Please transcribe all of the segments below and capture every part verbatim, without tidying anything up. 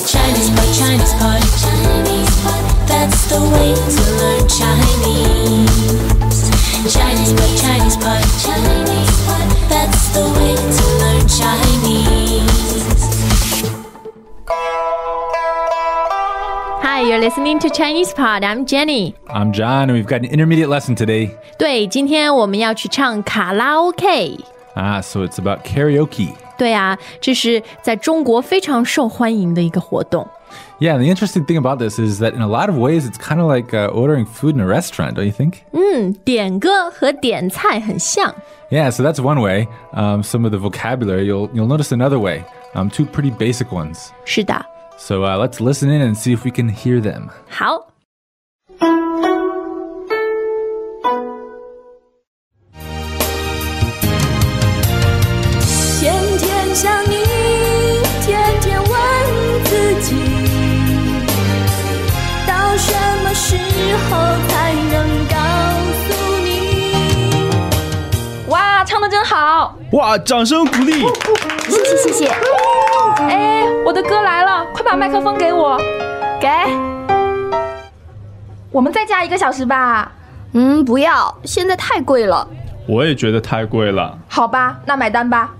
ChinesePod, ChinesePod, ChinesePod. That's the way to learn Chinese. ChinesePod, ChinesePod, ChinesePod. That's the way to learn Chinese. Hi, you're listening to ChinesePod. I'm Jenny. I'm John, and we've got an intermediate lesson today. 对，今天我们要去唱卡拉OK。Ah, so it's about karaoke. 对啊，这是在中国非常受欢迎的一个活动。Yeah, the interesting thing about this is that in a lot of ways, it's kind of like uh, ordering food in a restaurant, don't you think? 嗯，点歌和点菜很像。Yeah, so that's one way. Um, some of the vocabulary, you'll, you'll notice another way. Um, two pretty basic ones. 是的。So uh, let's listen in and see if we can hear them. 好。想你天天问自己，到什么时候才能告诉你？哇，唱得真好！哇，掌声鼓励！谢谢谢谢。哎，我的歌来了，快把麦克风给我。给。我们再加一个小时吧。嗯，不要，现在太贵了。我也觉得太贵了。好吧，那买单吧。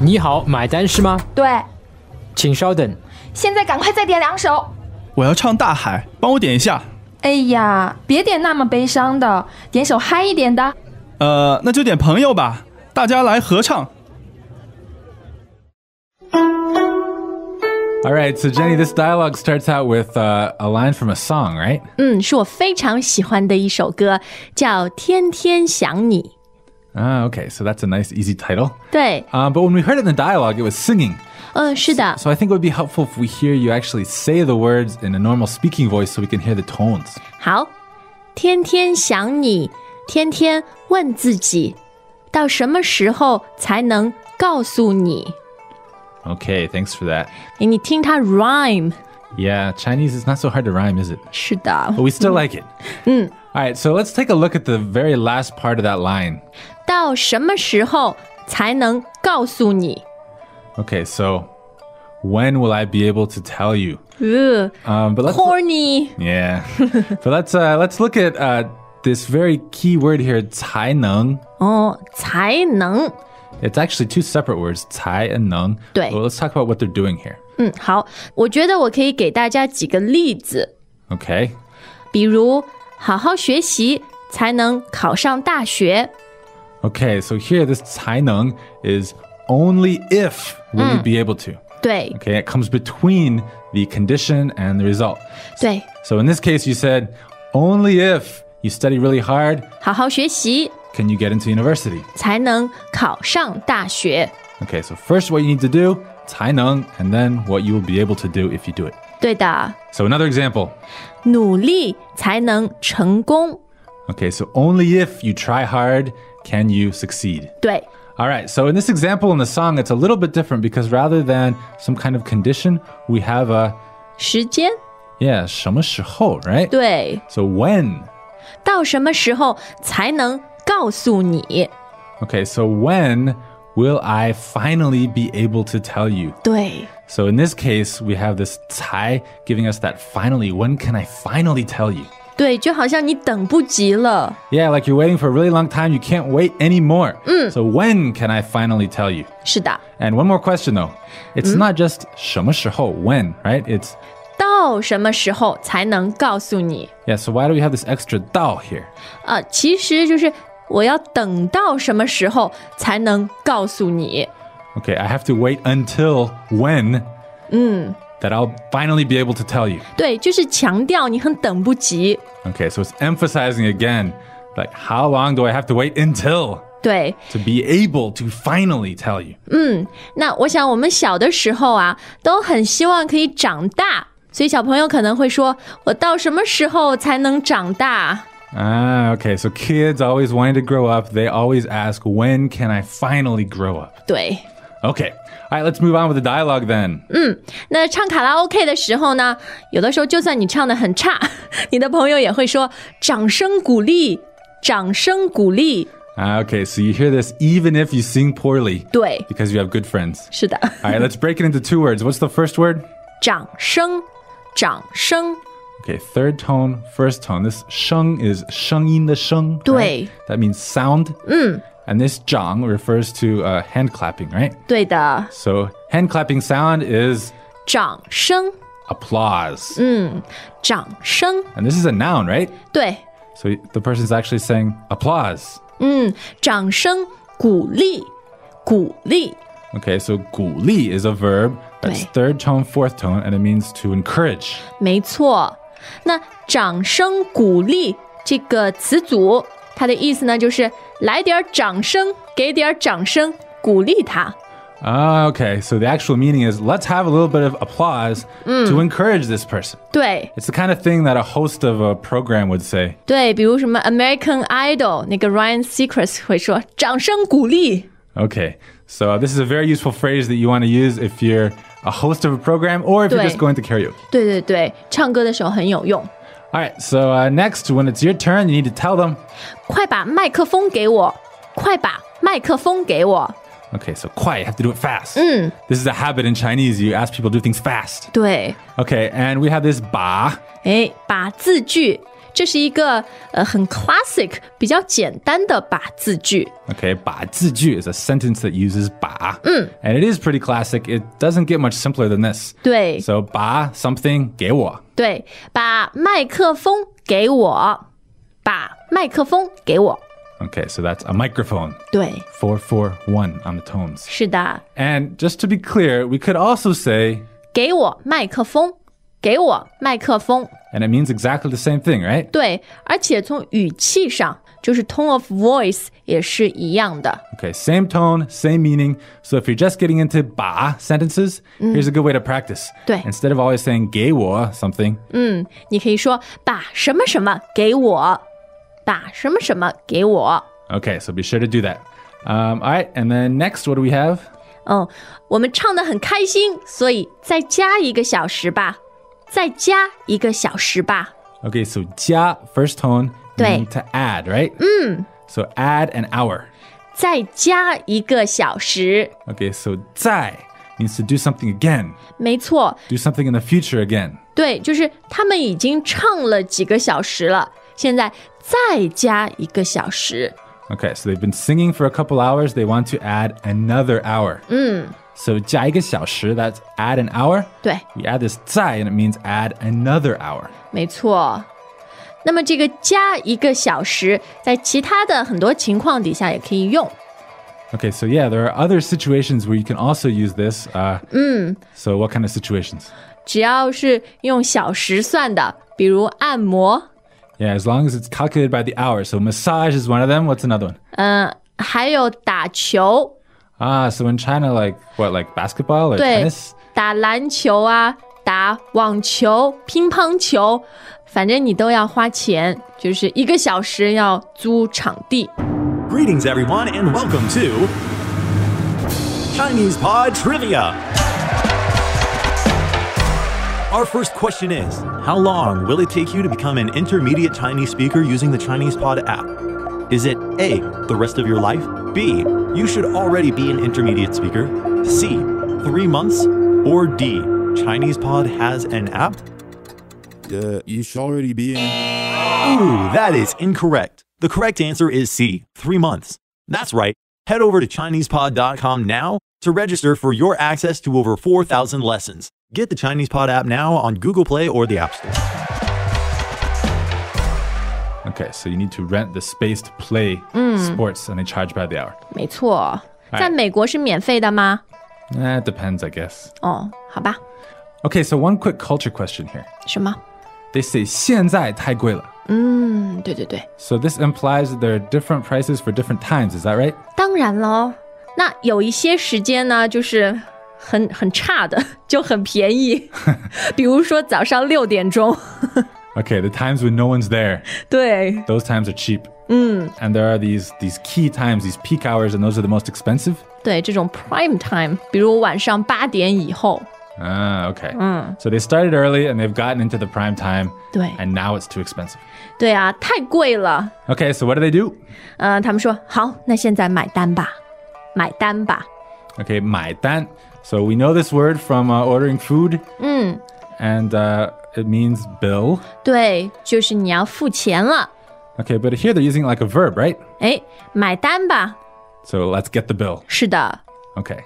你好，买单是吗？对，请稍等。现在赶快再点两首。我要唱《大海》，帮我点一下。哎呀，别点那么悲伤的，点首嗨一点的。呃，那就点《朋友》吧，大家来合唱。All right, so Jenny, this dialogue starts out with uh, a line from a song, right? 嗯，是我非常喜欢的一首歌，叫《天天想你》。Ah, okay, so that's a nice, easy title. 对。Um, but when we heard it in the dialogue, it was singing. 嗯，是的。So I think it would be helpful if we hear you actually say the words in a normal speaking voice so we can hear the tones. 好，天天想你，天天问自己，到什么时候才能告诉你？ Okay, thanks for that. 你听它 rhyme. Yeah, Chinese is not so hard to rhyme, is it? 是的。But we still like it. 嗯。All right, so let's take a look at the very last part of that line. 到什么时候才能告诉你 Okay, so when will I be able to tell you? Ooh, um, but let's horny. Look, yeah. But let's, uh, let's look at uh, this very key word here, 才能. Oh, 才能. It's actually two separate words, 才 and 能. 对. Well, let's talk about what they're doing here. 嗯，好，我觉得我可以给大家几个例子。Okay. 比如好好学习才能考上大学。Okay, so here this 才能 is only if will you be able to. 对。Okay, it comes between the condition and the result. 对。So in this case you said only if you study really hard. 好好学习 can you get into university? 才能考上大学。Okay, so first what you need to do, 才能 and then what you will be able to do if you do it. 对的。So another example. 努力才能成功。Okay, so only if you try hard can you succeed. 对。All right, so in this example in the song, it's a little bit different because rather than some kind of condition, we have a... 时间? Yeah, 什么时候, right? 对。So when? 到什么时候才能告诉你? Okay, so when will I finally be able to tell you? 对。So in this case, we have this 才 giving us that finally. When can I finally tell you? 对，就好像你等不及了。Yeah, like you're waiting for a really long time. You can't wait anymore. 嗯。So when can I finally tell you? 是的。And one more question though. It's、嗯、not just 什么时候 when, right? It's 到什么时候才能告诉你。Yeah, so why do we have this extra 到 here? 呃，其实就是我要等到什么时候才能告诉你。Okay, I have to wait until when、嗯、that I'll finally be able to tell you. 对，就是强调你很等不及。Okay, so it's emphasizing again, like how long do I have to wait until 对 to be able to finally tell you? 嗯，那我想我们小的时候啊，都很希望可以长大，所以小朋友可能会说，我到什么时候才能长大？Ah, okay, so kids always wanting to grow up. They always ask, when can I finally grow up? 对。Okay, all right, let's move on with the dialogue then. 嗯，那唱卡拉 OK 的时候呢，有的时候就算你唱得很差，你的朋友也会说掌声鼓励，掌声鼓励。Ah, okay, so you hear this even if you sing poorly. 对. Because you have good friends. 是的. All right, let's break it into two words. What's the first word? 掌声, 掌声. Okay, third tone, first tone. This 声 is 声音的声. 对. Right? That means sound. 嗯. And this 掌 refers to uh, hand clapping, right? 对的. So hand clapping sound is 掌声. Applause. 嗯, 掌声. And this is a noun, right? 对. So the person is actually saying applause. 嗯, 掌声, 鼓励, 鼓励. Okay, so 鼓励 is a verb. That's third tone, fourth tone, and it means to encourage. 没错. 那掌声, 鼓励 这个词组, 它的意思呢, 就是来点掌声, 给点掌声, 鼓励它. Ah, okay, so the actual meaning is let's have a little bit of applause mm. to encourage this person. 对. It's the kind of thing that a host of a program would say. 对,比如什么 American Idol, 那个 Ryan Seacrest 会说, 掌声鼓励. Okay, so this is a very useful phrase that you want to use if you're a host of a program or if 对. You're just going to karaoke. 对对对, 唱歌的时候很有用. All right, so uh, next, when it's your turn, you need to tell them. 快把麦克风给我, 快把麦克风给我. Okay, so 快, you have to do it fast. 嗯. This is a habit in Chinese. You ask people to do things fast. 对. Okay, and we have this 把. 哎, 把字句. 这是一个, 呃, 很 classic, 比较简单的把字句. Okay, 把字句 is a sentence that uses 把. 嗯. And it is pretty classic. It doesn't get much simpler than this. 对. So 把 something 给我. 对, 把麦克风给我. 把麦克风给我. Okay, so that's a microphone. 对. Four, four, one on the tones. 是的. And just to be clear, we could also say 给我麦克风, 给我麦克风. And it means exactly the same thing, right? 对, 而且从语气上, 就是 tone of voice 也是一样的. Okay, same tone, same meaning. So if you're just getting into 把 sentences, 嗯, here's a good way to practice. 对. Instead of always saying 给我 something. 嗯, 你可以说 把什么什么给我. 把什么什么给我. Okay, so be sure to do that. Um, all right, and then next, what do we have? 嗯, 我们唱得很开心, 所以再加一个小时吧. 再加一个小时吧. Okay, so 加, first tone, 对, need to add, right? 嗯. So add an hour. 再加一个小时. Okay, so 再 means to do something again. 没错. Do something in the future again. 对, 就是他们已经唱了几个小时了, 现在再加一个小时. Okay, so they've been singing for a couple hours. They want to add another hour. 嗯. So 加一个小时, that's add an hour. 对. We add this 再 and it means add another hour. 没错. 那么这个加一个小时 在其他的很多情况底下也可以用. Okay, so yeah, there are other situations where you can also use this. Uh, 嗯. So what kind of situations? 只要是用小时算的, 比如按摩. Yeah, as long as it's calculated by the hour. So massage is one of them. What's another one? Uh, 还有打球. Ah, so in China, like what, like basketball or 对, tennis? 打篮球啊, 打网球, 乒乓球, 反正你都要花钱, 就是一个小时要租场地. Greetings, everyone, and welcome to ChinesePod Trivia. Our first question is, how long will it take you to become an intermediate Chinese speaker using the ChinesePod app? Is it A, the rest of your life? B, you should already be an intermediate speaker? C, three months? Or D, ChinesePod has an app? Uh, you should already be an... Ooh, that is incorrect. The correct answer is C, three months. That's right. Head over to ChinesePod dot com now to register for your access to over four thousand lessons. Get the ChinesePod app now on Google Play or the App Store. Okay, so you need to rent the space to play mm. sports and they charge by the hour. 没错. Right. Eh, it depends, I guess. Oh, 好吧. Okay, so one quick culture question here. 什么? They say 现在太贵了. Mm, 对对对. So this implies that there are different prices for different times, is that right? 当然咯. 那有一些时间呢, 就是... 很, 很差的, 就很便宜。 比如说早上六点钟。 Okay, the times when no one's there. 对。 Those times are cheap. 嗯。 And there are these, these key times, these peak hours, and those are the most expensive. 对, 这种 prime time, 比如晚上八点以后。Ah, okay. Mm. So they started early and they've gotten into the prime time. 对. And now it's too expensive. 对啊,太贵了。Okay, so what do they do? 呃,他们说,好,那现在买单吧。买单吧。Okay, 买单. So we know this word from uh, ordering food. 嗯。And uh, it means bill. 对,就是你要付钱了。Okay, but here they're using like a verb, right? 诶,买单吧。So let's get the bill. 是的。Okay.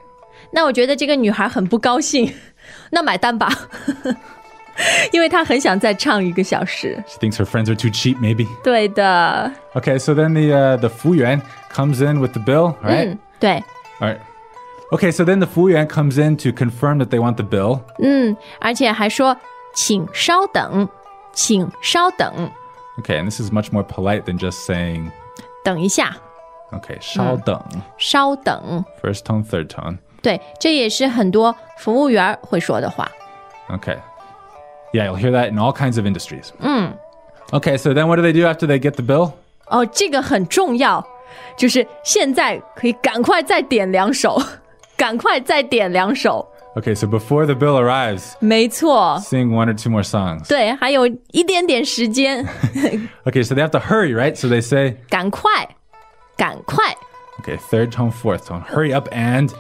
那我觉得这个女孩很不高兴。那买单吧因为她很想再唱一个小时 She thinks her friends are too cheap, maybe 对的 Okay, so then the, uh, the 服务员 comes in with the bill, right? 嗯,对 All right. Okay, so then the 服务员 comes in to confirm that they want the bill 嗯,而且还说请稍等请稍等 Okay, and this is much more polite than just saying 等一下 Okay, 稍等、嗯、稍等 First tone, third tone对，这也是很多服务员会说的话。Okay. Yeah, you'll hear that in all kinds of industries. 嗯。Okay, so then what do they do after they get the bill? 哦，这个很重要，就是现在可以赶快再点两首，赶快再点两首。Okay, so before the bill arrives, 没错 sing one or two more songs. 对，还有一点点时间。Okay, so they have to hurry, right? So they say, 赶快，赶快。Okay, third tone, fourth tone, hurry up and...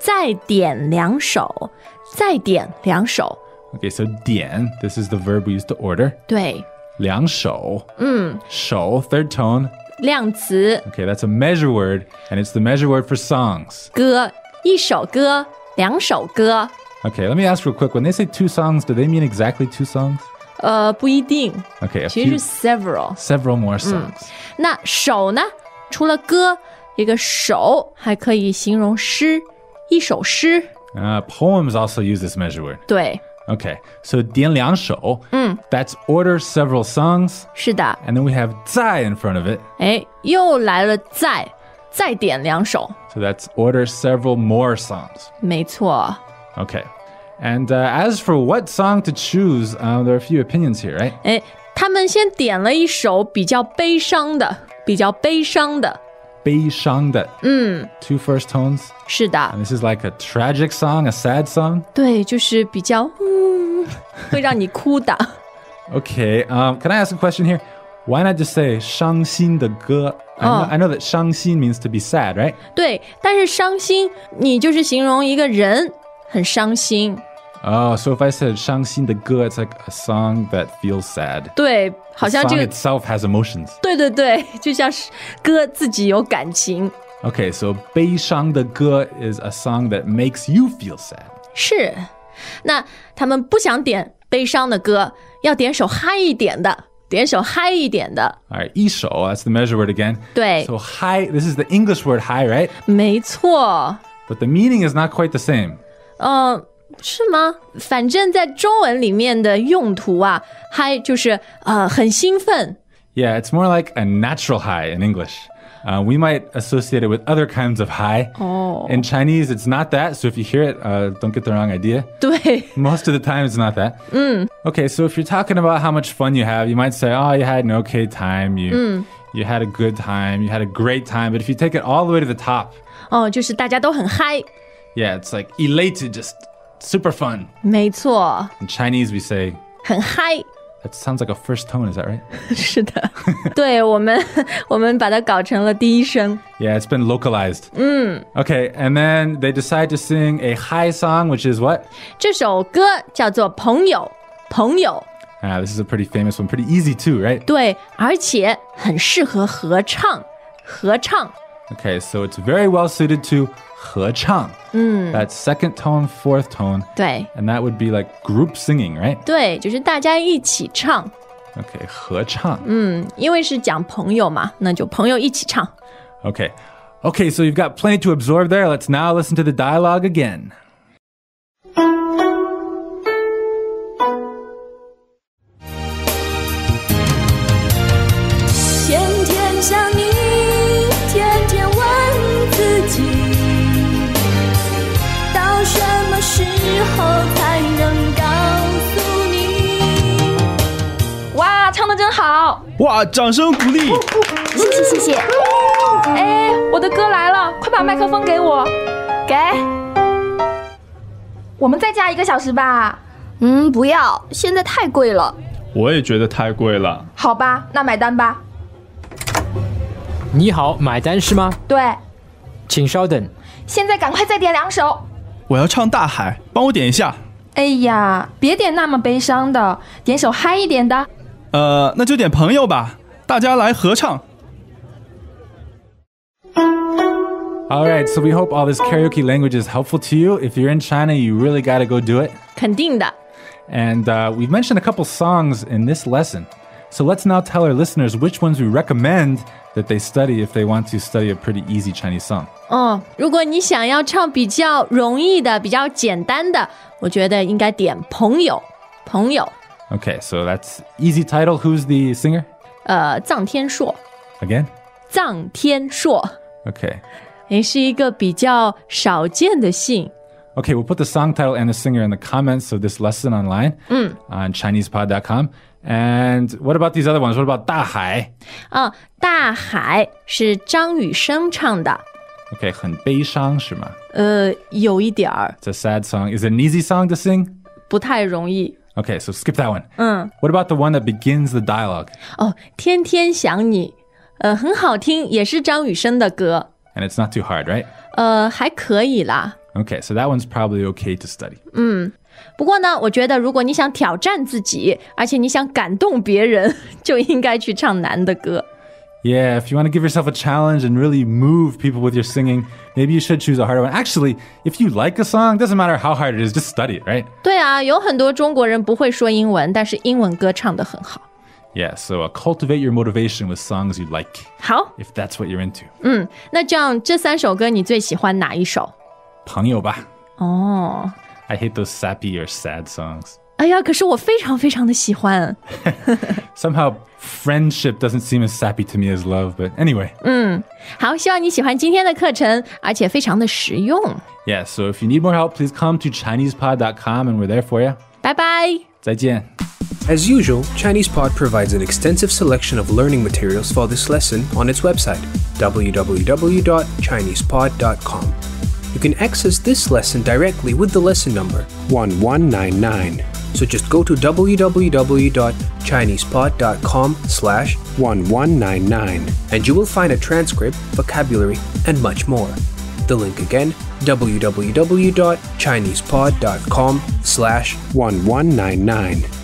再点两首，再点两首。Okay, so 点, this is the verb we use to order. 对。两首。嗯。首, third tone. 量词。Okay, that's a measure word, and it's the measure word for songs. 歌,一首歌,两首歌。Okay, let me ask real quick, when they say two songs, do they mean exactly two songs? 呃,不一定。Okay, 其实是 several. Several more songs. 嗯。那首呢,除了歌,一个首还可以形容诗。一首诗 uh, Poems also use this measure word 对 Okay, so 点两首、嗯、That's order several songs 是的 And then we have 再 in front of it 诶又来了再再点两首 So that's order several more songs 没错 Okay, and uh, as for what song to choose uh, There are a few opinions here, right? 诶他们先点了一首比较悲伤的比较悲伤的悲伤的 Two first tones 是的 And this is like a tragic song, a sad song 对就是比较嗯会让你哭的Okay, um, can I ask a question here? Why not just say 伤心的歌 I know,、oh. I know that 伤心 means to be sad, right? 对但是伤心你就是形容一个人很伤心 Oh, so if I said 伤心的歌 It's like a song that feels sad 对好像这个 The song itself has emotions 对对对就像是歌自己有感情 Okay, so 悲伤的歌 is a song that makes you feel sad 是那他们不想点悲伤的歌要点首嗨一点的点首嗨一点的 All right, 一首 that's the measure word again 对 So high, this is the English word high, right? 没错 But the meaning is not quite the same 嗯、uh,是吗反正在中文里面的用途啊 high 就是、呃、很兴奋 Yeah, it's more like a natural high in English、uh, We might associate it with other kinds of high、oh. In Chinese, it's not that So if you hear it, uh, don't get the wrong idea 对 Most of the time, it's not that、嗯、Okay, so if you're talking about how much fun you have You might say, oh, you had an okay time You,、嗯、you had a good time, you had a great time But if you take it all the way to the top 哦，就是大家都很 high Yeah, it's like elated, just...Super fun. 没错 In Chinese we say 很嗨 That sounds like a first tone, is that right? 是的对我们我们把它搞成了第一声 Yeah, it's been localized、嗯、Okay, and then they decide to sing a high song, which is what? 这首歌叫做朋友朋友、ah, This is a pretty famous one, pretty easy too, right? 对而且很适合合唱合唱Okay, so it's very well suited to 合唱、嗯、That's second tone, fourth tone 对 And that would be like group singing, right? 对就是大家一起唱 Okay, 合唱嗯，因为是讲朋友嘛那就朋友一起唱 Okay, okay, so you've got plenty to absorb there Let's now listen to the dialogue again 天天想你时候才能告诉你哇唱得真好哇掌声鼓励谢谢谢谢哎我的歌来了快把麦克风给我给我们再加一个小时吧。嗯，不要，现在太贵了。我也觉得太贵了。好吧，那买单吧。你好，买单是吗？对。请稍等。现在赶快再点两首。我要唱《大海》，帮我点一下。哎呀，别点那么悲伤的，点首嗨一点的。呃，那就点朋友吧，大家来合唱。Alright, so we hope all this karaoke language is helpful to you. If you're in China, you really gotta go do it. 肯定的。And uh, we've mentioned a couple songs in this lesson. So let's now tell our listeners which ones we recommend that they study if they want to study a pretty easy Chinese song. 嗯，如果你想要唱比较容易的、比较简单的，我觉得应该点朋友，朋友。Okay, so that's easy title. Who's the singer? 呃，臧天朔。Again? 臧天朔。Okay.是一个比较少见的姓。Okay, we'll put the song title and the singer in the comments of this lesson online、嗯、on Chinese Pod dot com. And what about these other ones? What about 大海？哦，大海是张雨生唱的。Okay, 很悲伤是吗？呃，有一点儿。It's a sad song. Is it an easy song to sing? 不太容易。Okay, so skip that one. 嗯。What about the one that begins the dialogue? 哦，天天想你，呃，很好听，也是张雨生的歌。And it's not too hard, right? 呃，还可以啦。Okay, so that one's probably okay to study. 嗯，不过呢，我觉得如果你想挑战自己，而且你想感动别人，就应该去唱难的歌。Yeah, if you want to give yourself a challenge and really move people with your singing, maybe you should choose a harder one. Actually, if you like a song, it doesn't matter how hard it is, just study it, right? 对啊，有很多中国人不会说英文，但是英文歌唱得很好。Yeah, so uh, cultivate your motivation with songs you like. 好 If that's what you're into. 嗯，那 John, 这三首歌你最喜欢哪一首？朋友吧。哦、oh. I hate those sappy or sad songs. 哎呀，可是我非常非常的喜欢。Somehow friendship doesn't seem as sappy to me as love, but anyway. 嗯，好，希望你喜欢今天的课程，而且非常的实用。Yeah, so if you need more help, please come to Chinese Pod dot com and we're there for you. Bye bye. 再见。As usual, ChinesePod provides an extensive selection of learning materials for this lesson on its website, w w w dot chinese pod dot com. You can access this lesson directly with the lesson number one one nine nine. So just go to w w w dot chinese pod dot com slash one one nine nine and you will find a transcript, vocabulary, and much more. The link again, w w w dot chinese pod dot com slash one one nine nine.